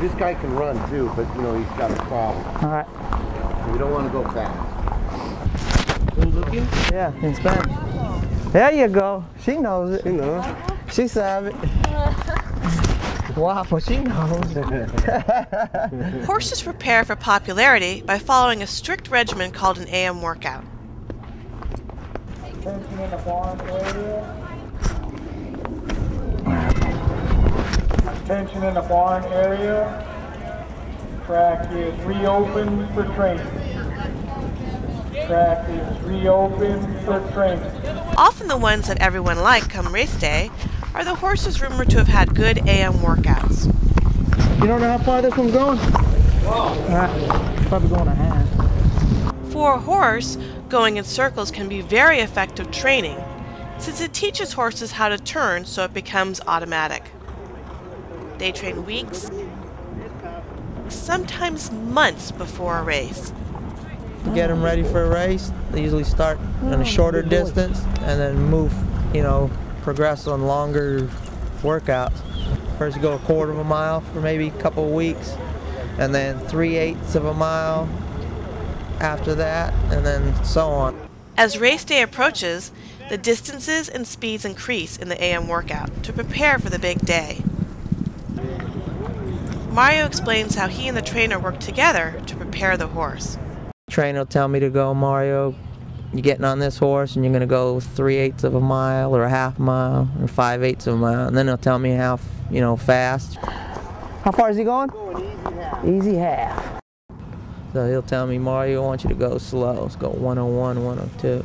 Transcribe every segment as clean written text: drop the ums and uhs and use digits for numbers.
This guy can run too, but you know, he's got a problem. All right. So we don't want to go fast. Good looking? Yeah, in Spanish. There you go. She knows it. She knows. She savvy. Waffle, she knows. Horses prepare for popularity by following a strict regimen called an AM workout. Attention in the barn area. Track is reopened for training. Track is reopened for training. Often the ones that everyone liked come race day are the horses rumored to have had good AM workouts. You don't know how far this one's going? Probably going a half. For a horse, going in circles can be very effective training, since it teaches horses how to turn so it becomes automatic. They train weeks, sometimes months before a race. To get them ready for a race, they usually start on a shorter distance and then move, you know, progress on longer workouts. First you go a quarter of a mile for maybe a couple of weeks, and then 3/8 of a mile after that, and then so on. As race day approaches, the distances and speeds increase in the AM workout to prepare for the big day. Mario explains how he and the trainer work together to prepare the horse. The trainer will tell me to go, Mario, you're getting on this horse and you're going to go 3/8 of a mile or a half mile or 5/8 of a mile, and then they'll tell me how, you know, fast. How far is he going? Easy half. So he'll tell me, Mario, I want you to go slow. Let's go 101, 102.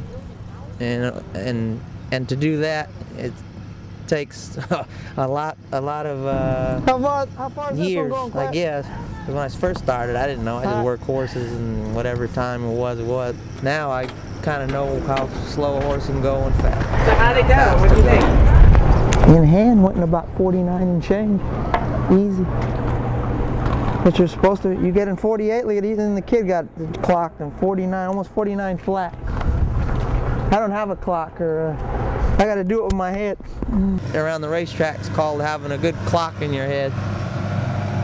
And to do that, it takes a lot of years, I guess. Because when I first started, I didn't know. I just worked horses and whatever time it was, it was. Now I kind of know how slow a horse can go and fast. So how'd it go? What do you think? In hand, went in about 49 and change. Easy. But you're supposed to, you get in 48, look at these, and the kid got clocked in 49, almost 49 flat. I don't have a clock, or I got to do it with my head. Around the racetrack, it's called having a good clock in your head.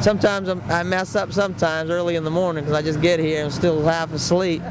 Sometimes I mess up sometimes early in the morning because I just get here and I'm still half asleep.